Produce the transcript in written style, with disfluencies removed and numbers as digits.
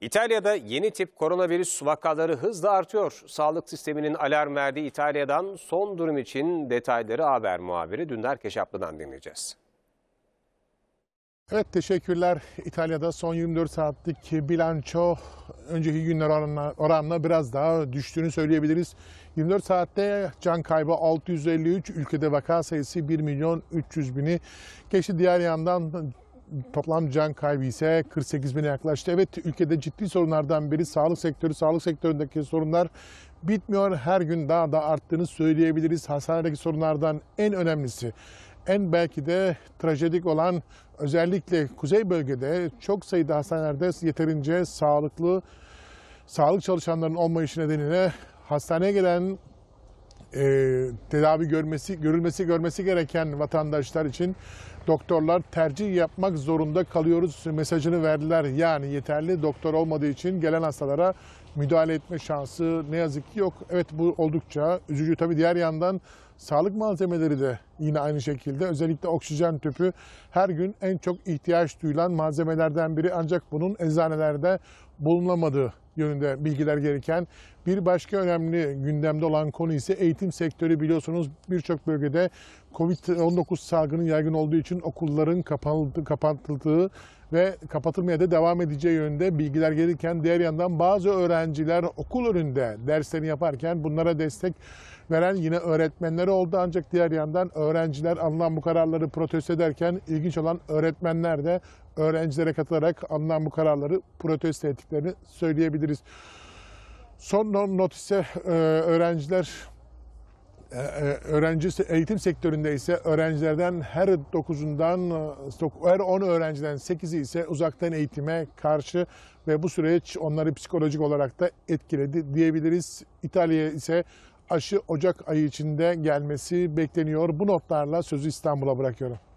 İtalya'da yeni tip koronavirüs vakaları hızla artıyor. Sağlık sisteminin alarm verdiği İtalya'dan son durum için detayları haber muhabiri Dündar Keşaplı'dan dinleyeceğiz. Evet, teşekkürler. İtalya'da son 24 saatlik bilanço önceki günler oranla biraz daha düştüğünü söyleyebiliriz. 24 saatte can kaybı 653, ülkede vaka sayısı 1.300.000'i geçti. Diğer yandan toplam can kaybı ise 48.000'e yaklaştı. Evet, ülkede ciddi sorunlardan biri sağlık sektörü. Sağlık sektöründeki sorunlar bitmiyor. Her gün daha da arttığını söyleyebiliriz. Hastanedeki sorunlardan en önemlisi, en belki de trajedik olan, özellikle kuzey bölgede çok sayıda hastanelerde yeterince sağlık çalışanlarının olmayışı nedeniyle hastaneye gelen tedavi görülmesi gereken vatandaşlar için doktorlar tercih yapmak zorunda kalıyoruz mesajını verdiler. Yani yeterli doktor olmadığı için gelen hastalara müdahale etme şansı ne yazık ki yok. Evet, bu oldukça üzücü. Tabii diğer yandan sağlık malzemeleri de yine aynı şekilde. Özellikle oksijen tüpü her gün en çok ihtiyaç duyulan malzemelerden biri. Ancak bunun eczanelerde bulunamadığı yönünde bilgiler gereken. Bir başka önemli gündemde olan konu ise eğitim sektörü. Biliyorsunuz birçok bölgede Covid-19 salgının yaygın olduğu için okulların kapatıldığı ve kapatılmaya da devam edeceği yönünde bilgiler gelirken, diğer yandan bazı öğrenciler okul önünde derslerini yaparken bunlara destek veren yine öğretmenler oldu. Ancak diğer yandan öğrenciler alınan bu kararları protesto ederken ilginç olan öğretmenler de öğrencilere katılarak alınan bu kararları protesto ettiklerini söyleyebiliriz. Son not ise eğitim sektöründe ise öğrencilerden her 10 öğrenciden 8'i ise uzaktan eğitime karşı ve bu süreç onları psikolojik olarak da etkiledi diyebiliriz. İtalya'ya ise aşı Ocak ayı içinde gelmesi bekleniyor. Bu notlarla sözü İstanbul'a bırakıyorum.